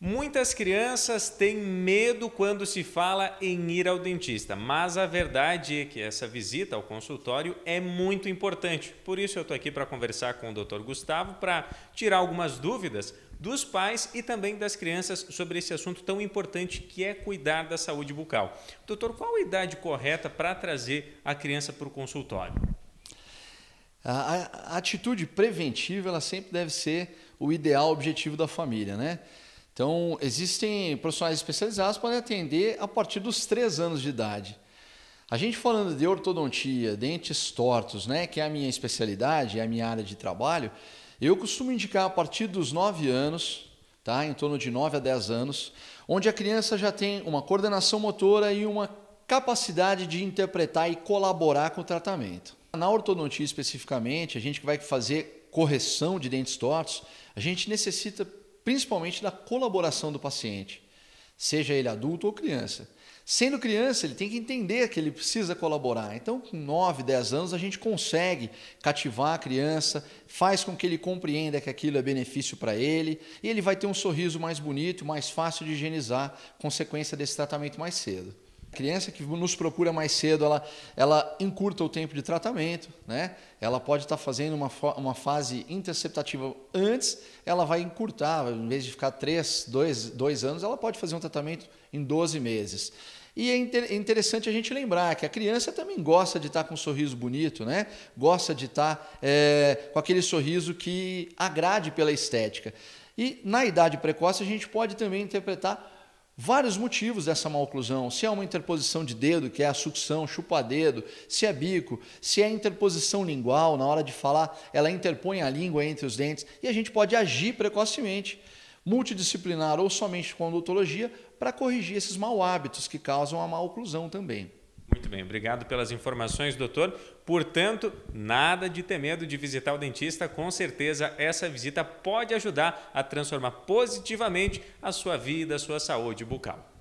Muitas crianças têm medo quando se fala em ir ao dentista, mas a verdade é que essa visita ao consultório é muito importante. Por isso eu estou aqui para conversar com o Dr. Gustavo para tirar algumas dúvidas dos pais e também das crianças sobre esse assunto tão importante que é cuidar da saúde bucal. Doutor, qual a idade correta para trazer a criança para o consultório? A atitude preventiva ela sempre deve ser o ideal objetivo da família, né? Então, existem profissionais especializados que podem atender a partir dos 3 anos de idade. A gente falando de ortodontia, dentes tortos, né, que é a minha especialidade, é a minha área de trabalho, eu costumo indicar a partir dos 9 anos, tá, em torno de 9 a 10 anos, onde a criança já tem uma coordenação motora e uma capacidade de interpretar e colaborar com o tratamento. Na ortodontia especificamente, a gente que vai fazer correção de dentes tortos, a gente necessita principalmente da colaboração do paciente, seja ele adulto ou criança. Sendo criança, ele tem que entender que ele precisa colaborar. Então, com 9, 10 anos, a gente consegue cativar a criança, faz com que ele compreenda que aquilo é benefício para ele, e ele vai ter um sorriso mais bonito, mais fácil de higienizar, consequência desse tratamento mais cedo. A criança que nos procura mais cedo, ela encurta o tempo de tratamento, né? Ela pode estar fazendo uma fase interceptativa antes, ela vai encurtar, em vez de ficar 2 anos, ela pode fazer um tratamento em 12 meses. E é interessante a gente lembrar que a criança também gosta de estar com um sorriso bonito, né? Gosta de estar com aquele sorriso que agrade pela estética. E na idade precoce a gente pode também interpretar vários motivos dessa maloclusão, se é uma interposição de dedo, que é a sucção, chupa-dedo, se é bico, se é interposição lingual, na hora de falar, ela interpõe a língua entre os dentes e a gente pode agir precocemente, multidisciplinar ou somente com odontologia, para corrigir esses maus hábitos que causam a maloclusão também. Muito bem, obrigado pelas informações, doutor. Portanto, nada de ter medo de visitar o dentista. Com certeza, essa visita pode ajudar a transformar positivamente a sua vida, a sua saúde bucal.